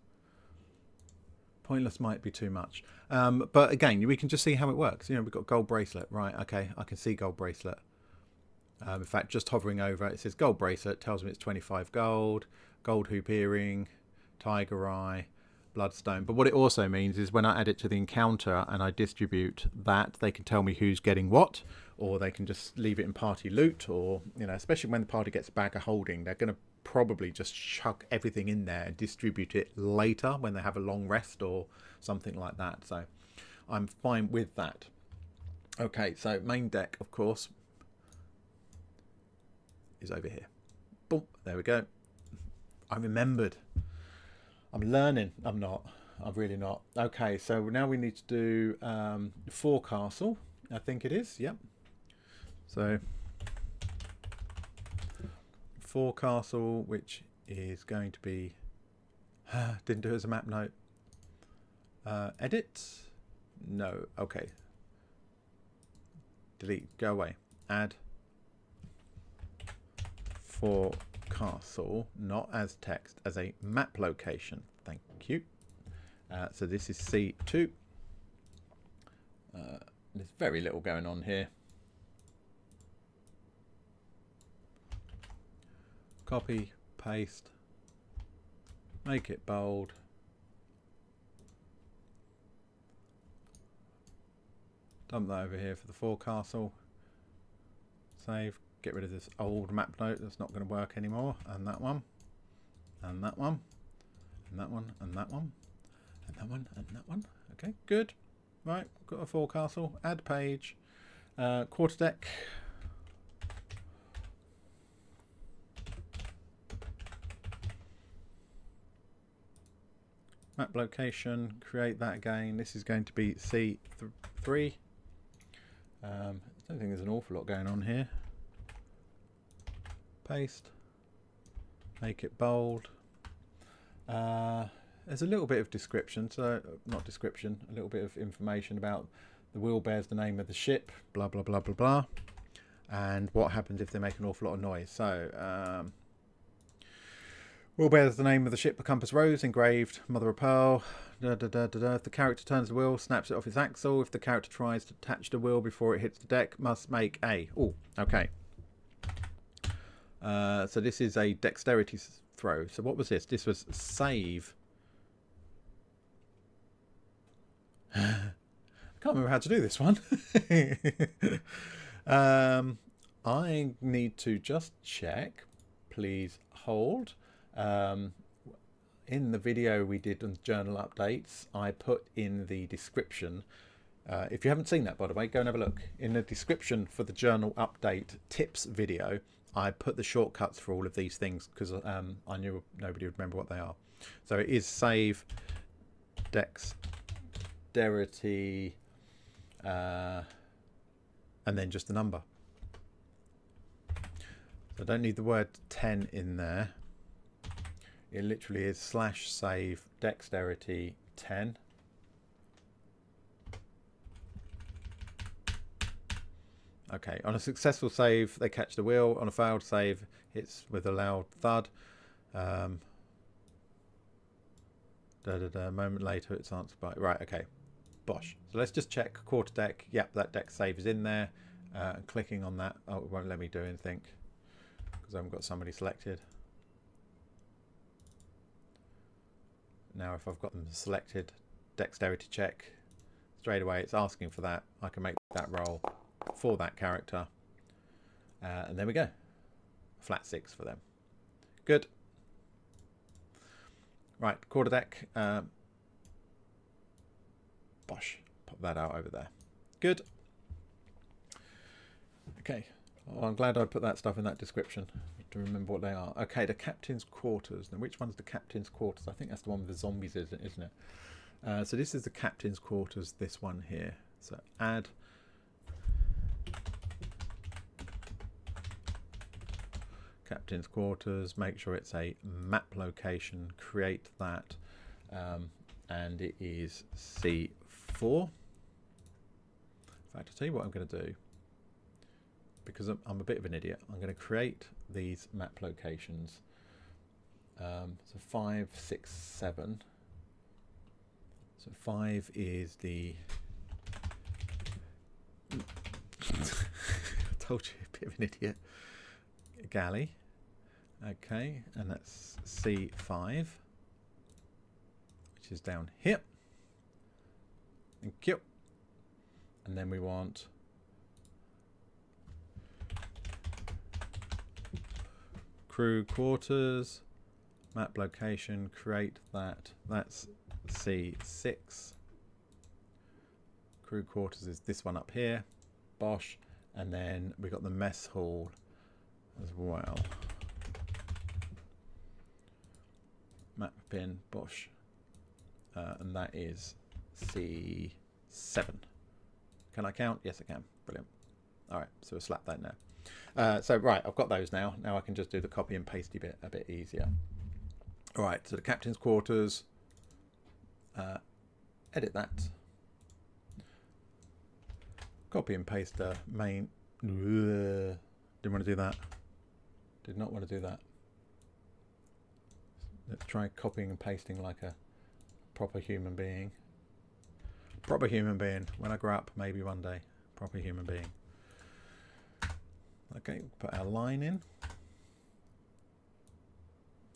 Pointless might be too much, um, but again, we can just see how it works. You know, we've got gold bracelet, right? Okay, I can see gold bracelet. Um, in fact, just hovering over, it says gold bracelet, tells me it's twenty-five gold, gold hoop earring, tiger eye, bloodstone. But what it also means is when I add it to the encounter and I distribute that, they can tell me who's getting what, or they can just leave it in party loot, or you know, especially when the party gets a bag of holding, they're going to probably just chuck everything in there and distribute it later when they have a long rest or something like that. So I'm fine with that. Okay, so main deck, of course, is over here. Boom, there we go. I remembered. I'm learning. I'm not. I'm really not. Okay, so now we need to do um, forecastle, I think it is. Yep. So forecastle, which is going to be didn't do it as a map note. Uh, edit? No. Okay. Delete. Go away. Add forecastle, not as text, as a map location. Thank you. Uh, so this is C two. Uh, there's very little going on here. Copy, paste, make it bold, dump that over here for the forecastle, save, get rid of this old map note that's not going to work anymore, and that one, and that one, and that one, and that one, and that one, and that one. Okay, good. Right, got a forecastle, add page, uh, quarter deck. Map location, create that again. This is going to be C three. Um, I don't think there's an awful lot going on here. Paste, make it bold. Uh, there's a little bit of description, so not description, a little bit of information about the wheel bears the name of the ship, blah, blah, blah, blah, blah, and what happens if they make an awful lot of noise. So, um, wheel bears the name of the ship, the Compass Rose, engraved mother of pearl. Da, da, da, da, da. If the character turns the wheel, snaps it off its axle. If the character tries to attach the wheel before it hits the deck, must make a... Oh, okay. Uh, so this is a dexterity throw. So what was this? This was save. I can't remember how to do this one. um, I need to just check. Please hold. Um, in the video we did on journal updates, I put in the description, uh, if you haven't seen that by the way, go and have a look. In the description for the journal update tips video, I put the shortcuts for all of these things because um, I knew nobody would remember what they are. So it is save, dexterity, uh, and then just the number. I don't need the word ten in there. It literally is slash save dexterity ten. Okay, on a successful save, they catch the wheel. On a failed save, hits with a loud thud. Um, da, da, da. A moment later, it's answered by... Right, okay. Bosh. So let's just check quarter deck. Yep, that deck save is in there. Uh, and clicking on that... Oh, it won't let me do anything because I haven't got somebody selected. Now, if I've got them selected, dexterity check. Straight away, it's asking for that. I can make that roll for that character, uh, and there we go, flat six for them. Good. Right, quarter deck. Um, bosh, pop that out over there. Good. Okay. Well, I'm glad I put that stuff in that description to remember what they are. Okay, the captain's quarters. Now, which one's the captain's quarters? I think that's the one with the zombies, isn't it? Uh, so this is the captain's quarters. This one here. So add. Captain's quarters, make sure it's a map location, create that, um, and it is C four. In fact, I'll tell you what I'm going to do, because I'm, I'm a bit of an idiot. I'm going to create these map locations. Um, so five, six, seven. So five is the... I told you, a bit of an idiot. Galley. Okay, and that's C five, which is down here. Thank you. And then we want crew quarters, map location, create that. That's C six. Crew quarters is this one up here. Bosh. And then we got the mess hall as well. Map bin, bosh. Uh, and that is C seven. Can I count? Yes, I can. Brilliant. All right, so we'll slap that now. Uh, so, right, I've got those now. Now I can just do the copy and pasty bit a bit easier. All right, so the captain's quarters. Uh, edit that. Copy and paste the main. Didn't want to do that. Did not want to do that. Let's try copying and pasting like a proper human being. Proper human being. When I grow up, maybe one day. Proper human being. Okay, put our line in.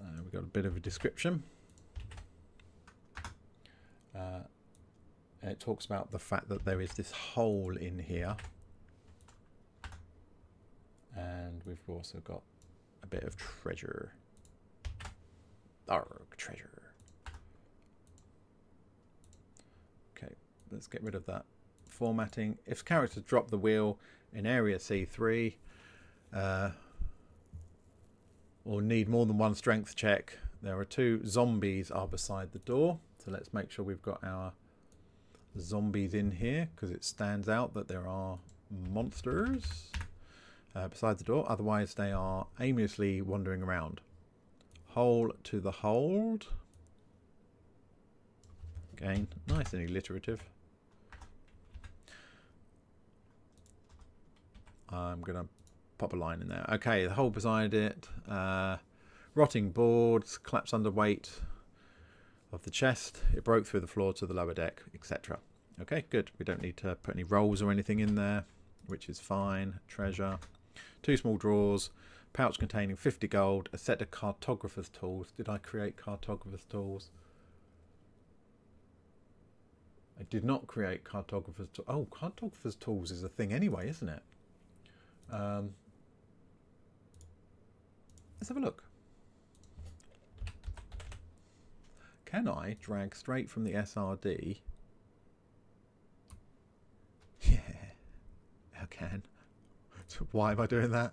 Uh, we've got a bit of a description. Uh, and it talks about the fact that there is this hole in here. And we've also got a bit of treasure. Arrgh, treasure. Okay, let's get rid of that formatting. If characters drop the wheel in area C three, uh, or need more than one strength check, there are two zombies are beside the door. So let's make sure we've got our zombies in here, because it stands out that there are monsters. Uh, beside the door, otherwise they are aimlessly wandering around. Hole to the hold. Again, nice and alliterative. I'm gonna pop a line in there. Okay, the hole beside it. Uh, rotting boards, collapse under weight of the chest. It broke through the floor to the lower deck, et cetera. Okay, good. We don't need to put any rolls or anything in there, which is fine. Treasure. Two small drawers, pouch containing fifty gold, a set of cartographer's tools. Did I create cartographer's tools? I did not create cartographer's tools. Oh, cartographer's tools is a thing anyway, isn't it? Um, let's have a look. Can I drag straight from the S R D? Yeah, I can. Why am I doing that?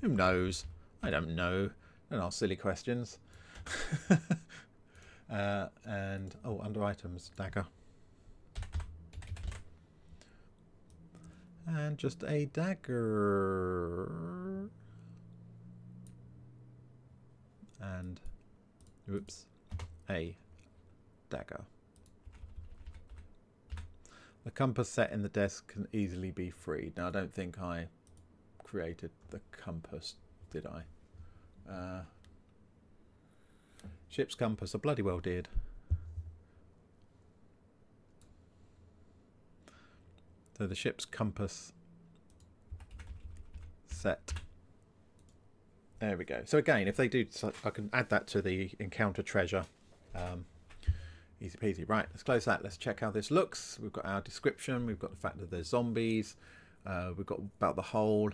Who knows? I don't know. Don't ask silly questions. uh, and oh, under items, dagger, and just a dagger. Oops. A dagger. The compass set in the desk can easily be freed. Now, I don't think I created the compass, did I? Uh, Ship's Compass. I bloody well did. So the Ship's Compass set. There we go. So again, if they do, I can add that to the encounter treasure. Um, easy peasy. Right, let's close that. Let's check how this looks. We've got our description. We've got the fact that there's zombies. Uh, we've got about the whole.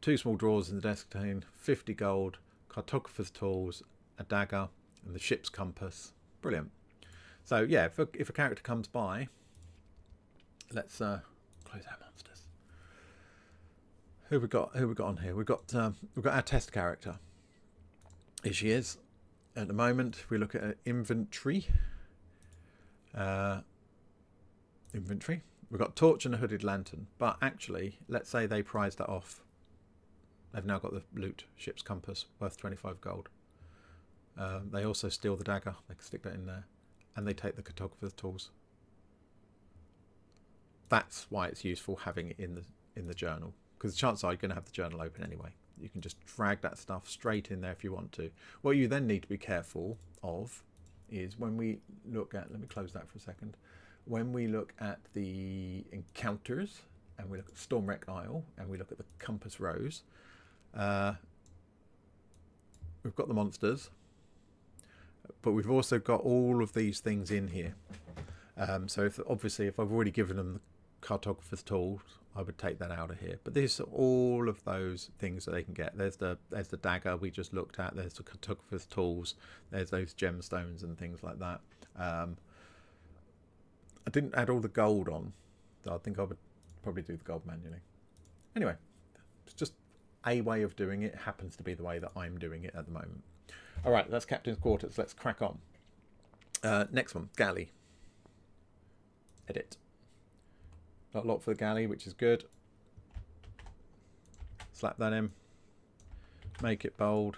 Two small drawers in the desk contain fifty gold, Cartographer's Tools, a dagger, and the Ship's Compass. Brilliant. So yeah, if a, if a character comes by, let's uh, close out monsters. Who we got? Who we got on here? We've got um, we've got our test character. Here she is. At the moment, if we look at inventory. Uh, inventory. We've got torch and a hooded lantern. But actually, let's say they prized that off. They've now got the loot, Ship's Compass, worth twenty-five gold. Um, they also steal the dagger. They can stick that in there, and they take the Cartographer's Tools. That's why it's useful having it in the in the journal, because the chances are you're going to have the journal open anyway. You can just drag that stuff straight in there if you want to. What you then need to be careful of is when we look at. Let me close that for a second. When we look at the encounters, and we look at Stormwreck Isle, and we look at the Compass Rose. Uh, we've got the monsters, but we've also got all of these things in here. Um, so if, obviously if I've already given them the Cartographer's Tools, I would take that out of here. But there's all of those things that they can get. There's the, there's the dagger we just looked at. There's the Cartographer's Tools. There's those gemstones and things like that. Um, I didn't add all the gold on. So I think I would probably do the gold manually. Anyway, it's just a way of doing it. Happens to be the way that I'm doing it at the moment. All right, that's Captain's Quarters. Let's crack on. Uh, next one, galley. Edit. Not a lot for the galley, which is good. Slap that in. Make it bold.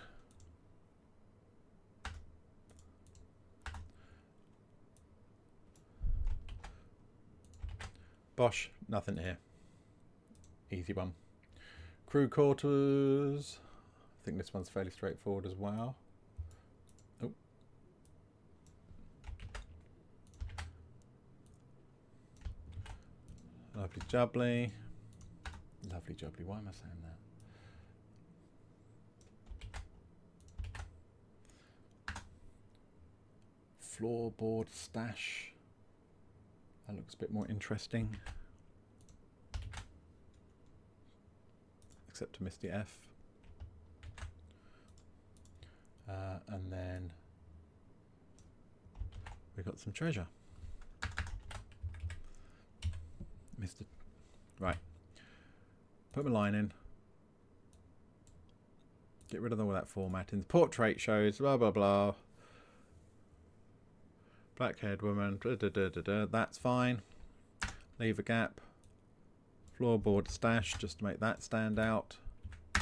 Bosh, nothing here. Easy one. Crew quarters. I think this one's fairly straightforward as well. Oh. Lovely jubbly. Lovely jubbly. Why am I saying that? Floorboard stash. That looks a bit more interesting. Except to Misty F. Uh, and then we got some treasure. Mister Right. Put my line in. Get rid of all that formatting. The portrait shows, blah, blah, blah. Black-haired woman. Da, da, da, da, da. That's fine. Leave a gap. Floorboard stash, just to make that stand out. A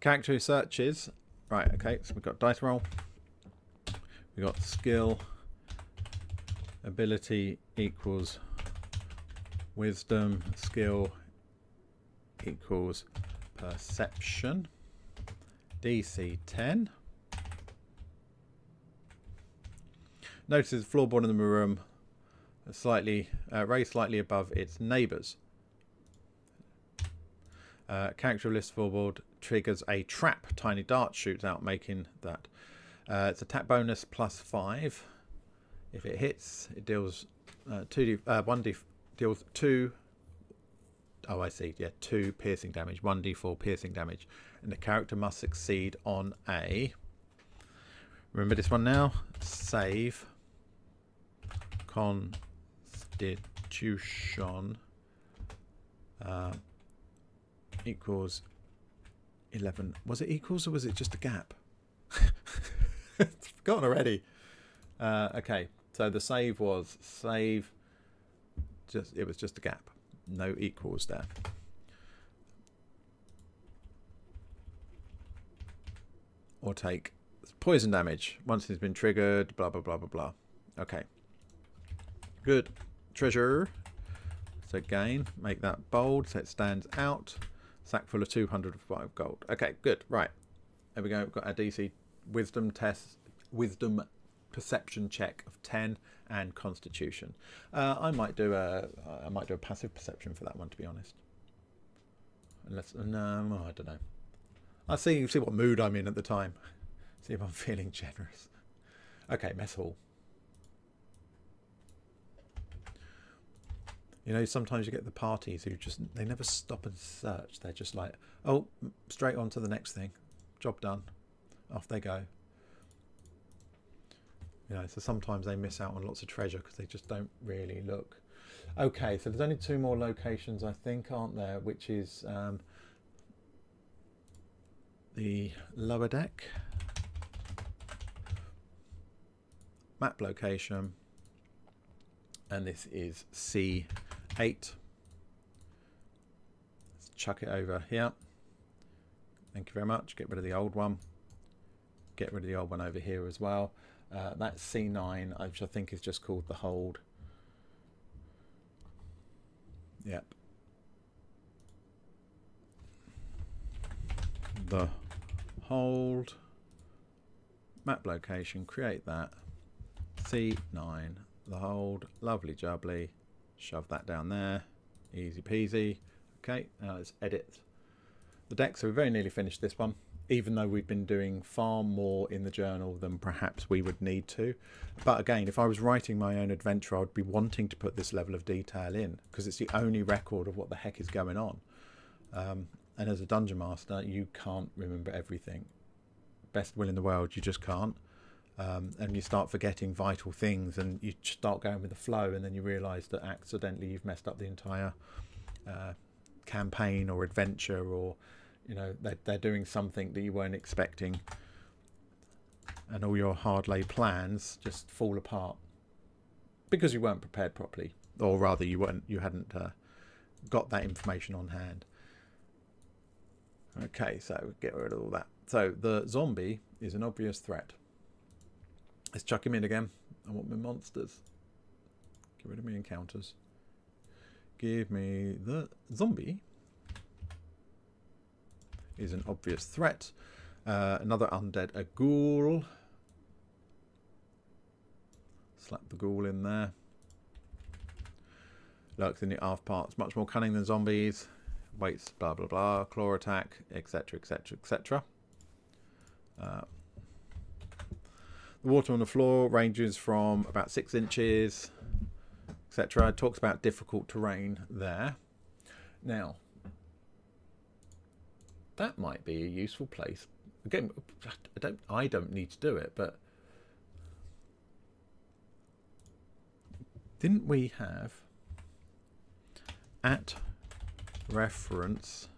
character who searches. Right, okay, so we've got dice roll. We've got skill. Ability equals wisdom. Skill equals perception. D C ten. Notice the floorboard in the room slightly, uh, raised slightly above its neighbours. Uh, character lists forward, triggers a trap. Tiny dart shoots out, making that. Uh, it's attack bonus plus five. If it hits, it deals uh, two. Uh, one d deals two. Oh, I see. Yeah, two piercing damage. One d four piercing damage, and the character must succeed on a. Remember this one now. Save. Constitution. Uh, equals eleven. Was it equals or was it just a gap? It's forgotten already. Uh, okay, so the save was save. Just it was just a gap. No equals there. Or take poison damage. Once it's been triggered, blah, blah, blah, blah, blah. Okay. Good. Treasure. So again, make that bold so it stands out. Sack full of two hundred five gold. Okay, good. Right. There we go. We've got our D C wisdom test, wisdom perception check of ten and constitution. Uh, I might do a I might do a passive perception for that one, to be honest. Unless no, I don't know. I'll see see what mood I'm in at the time. See if I'm feeling generous. Okay, mess hall. You know, sometimes you get the parties who just, they never stop and search. They're just like, oh, straight on to the next thing. Job done. Off they go. You know, so sometimes they miss out on lots of treasure because they just don't really look. Okay, so there's only two more locations, I think, aren't there? Which is um, the lower deck. Map location. And this is C eight. Let's chuck it over here. Thank you very much. Get rid of the old one. Get rid of the old one over here as well. Uh, that's C nine, which I think is just called the hold. Yep. The hold. Map location, create that. C nine, the hold. Lovely jubbly. Shove that down there. Easy peasy. Okay, now let's edit the deck. So we've very nearly finished this one, even though we've been doing far more in the journal than perhaps we would need to. But again, if I was writing my own adventure, I would be wanting to put this level of detail in because it's the only record of what the heck is going on. Um, and as a dungeon master, you can't remember everything. Best will in the world, you just can't. Um, and you start forgetting vital things and you start going with the flow, and then you realise that accidentally you've messed up the entire uh, campaign or adventure, or you know, they're, they're doing something that you weren't expecting, and all your hard laid plans just fall apart because you weren't prepared properly, or rather you weren't you hadn't uh, got that information on hand. Okay, so get rid of all that. So the zombie is an obvious threat. Let's chuck him in again. I want my monsters. Get rid of me encounters. Give me the zombie. Is an obvious threat. Uh, another undead, a ghoul. Slap the ghoul in there. Lurks in the aft parts, much more cunning than zombies. Waits, blah blah blah. Claw attack, et cetera, et cetera, et cetera. The water on the floor ranges from about six inches, et cetera. It talks about difficult terrain there. Now. That might be a useful place. Again, I don't, I don't need to do it, but didn't we have at reference,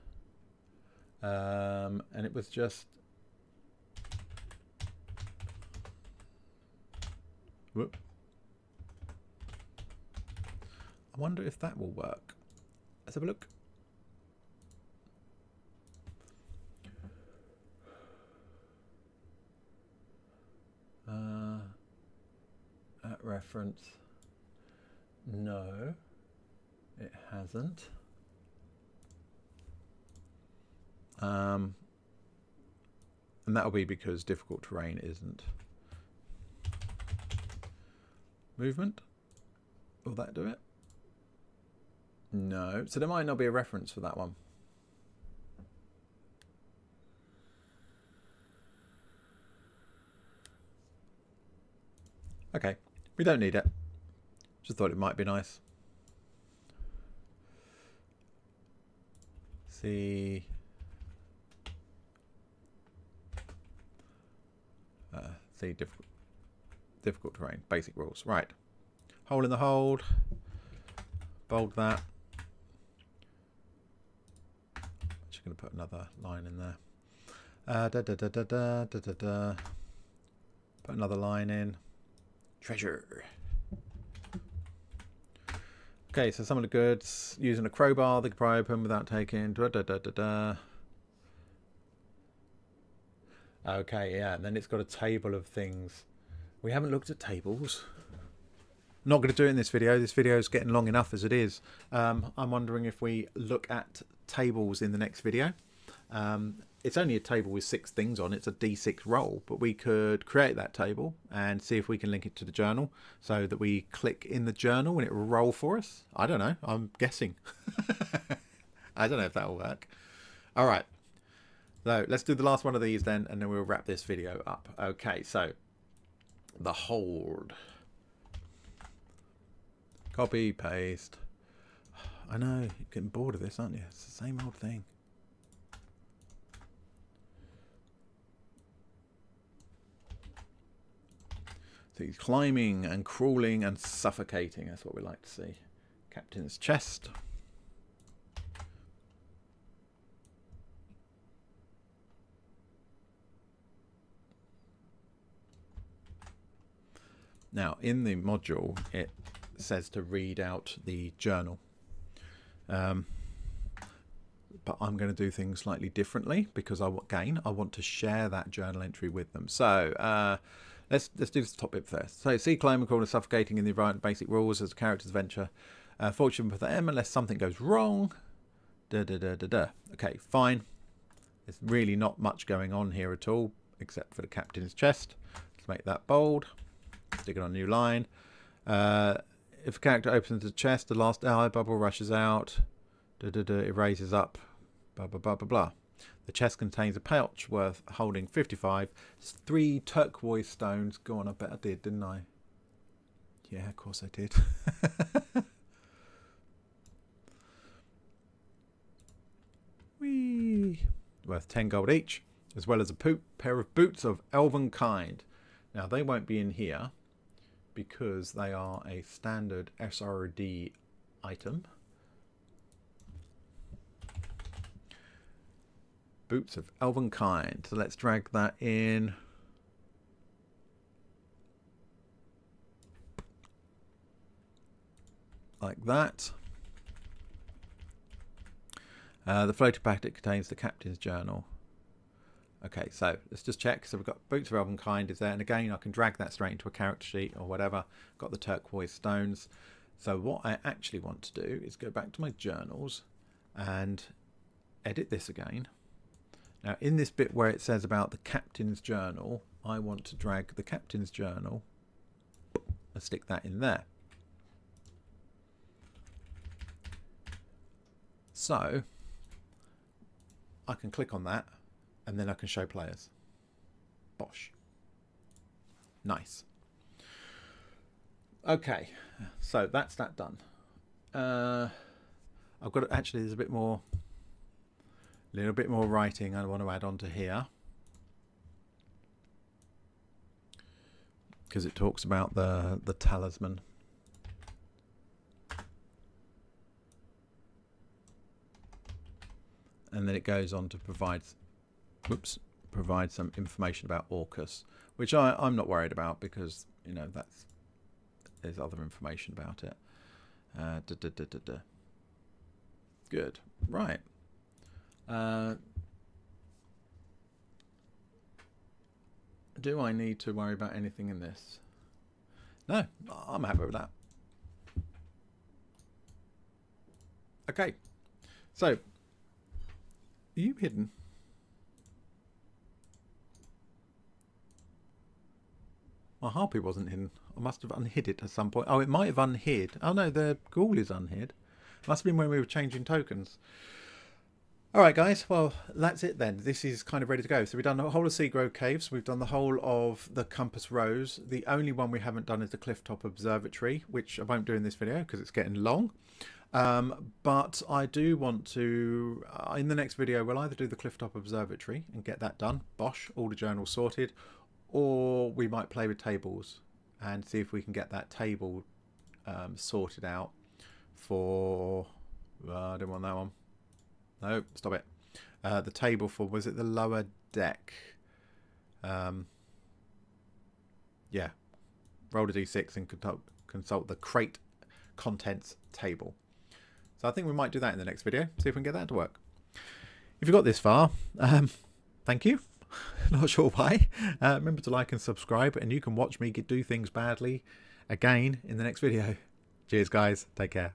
um, and it was just, whoop. I wonder if that will work. Let's have a look. Uh, at reference, no, it hasn't. Um, and that'll be because difficult terrain isn't. Movement? Will that do it? No. So there might not be a reference for that one. Okay, we don't need it. Just thought it might be nice. See, uh, see difficult, difficult terrain. Basic rules, right? Hole in the hold. Bold that. Just gonna put another line in there. Uh, da da da da da da da da. Put another line in. Treasure. Okay, so some of the goods using a crowbar they could probably open without taking. Da, da, da, da, da. Okay, yeah, and then it's got a table of things. We haven't looked at tables. Not going to do it in this video. This video is getting long enough as it is. Um, I'm wondering if we look at tables in the next video. Um, it's only a table with six things on. It's a D six roll, but we could create that table and see if we can link it to the journal so that we click in the journal and it will roll for us. I don't know. I'm guessing. I don't know if that will work. All right. So let's do the last one of these then, and then we'll wrap this video up. Okay, so the Hold. Copy, paste. I know, you're getting bored of this, aren't you? It's the same old thing. So he's climbing and crawling and suffocating. That's what we like to see. Captain's chest. Now, in the module, it says to read out the journal. Um, but I'm going to do things slightly differently because, I, again, I want to share that journal entry with them. So uh, let's let's do this top bit first. So, see climbing, crawling, suffocating in the environment, basic rules as a character's adventure. Uh, fortune for them unless something goes wrong. Da, da, da, da, da. Okay, fine. There's really not much going on here at all except for the captain's chest. Let's make that bold. Stick it on a new line. Uh, if a character opens the chest, the last eye bubble rushes out. Duh, duh, duh, it raises up. Blah, blah, blah, blah, blah. The chest contains a pouch worth holding fifty-five. It's three turquoise stones. Go on, I bet I did, didn't I? Yeah, of course I did. Whee! Worth ten gold each, as well as a poop, pair of boots of Elvenkind. Now, they won't be in here because they are a standard S R D item. Boots of Elvenkind. So let's drag that in. Like that. Uh, the floating packet contains the Captain's Journal. Okay, so let's just check. So we've got Boots of Elvenkind is there. And again, I can drag that straight into a character sheet or whatever. Got the turquoise stones. So what I actually want to do is go back to my journals and edit this again. Now, in this bit where it says about the Captain's Journal, I want to drag the Captain's Journal and stick that in there. So I can click on that. And then I can show players. Bosh. Nice. Okay, so that's that done. Uh, I've got to, actually there's a bit more, a little bit more writing I want to add on to here because it talks about the the talisman. And then it goes on to provide. Oops, provide some information about Orcus, which I, I'm not worried about because, you know, that's there's other information about it. Uh, da, da, da, da, da. Good. Right. Uh, do I need to worry about anything in this? No, I'm happy with that. Okay. So, are you hidden? My harpy wasn't hidden. I must have unhid it at some point. Oh, it might have unhid. Oh no, the ghoul is unhid. Must have been when we were changing tokens. Alright guys, well that's it then. This is kind of ready to go. So we've done the whole of Seagrow Caves. We've done the whole of the Compass Rose. The only one we haven't done is the Clifftop Observatory, which I won't do in this video because it's getting long. Um, but I do want to, uh, in the next video, we'll either do the Clifftop Observatory and get that done. Bosh, all the journals sorted. Or we might play with tables and see if we can get that table um, sorted out for... Uh, I don't want that one. No, stop it. Uh, the table for... Was it the lower deck? Um, yeah. Roll a D six and consult, consult the crate contents table. So I think we might do that in the next video. See if we can get that to work. If you got this far, um, thank you. Not sure why. Uh, remember to like and subscribe, and you can watch me do things badly again in the next video. Cheers, guys. Take care.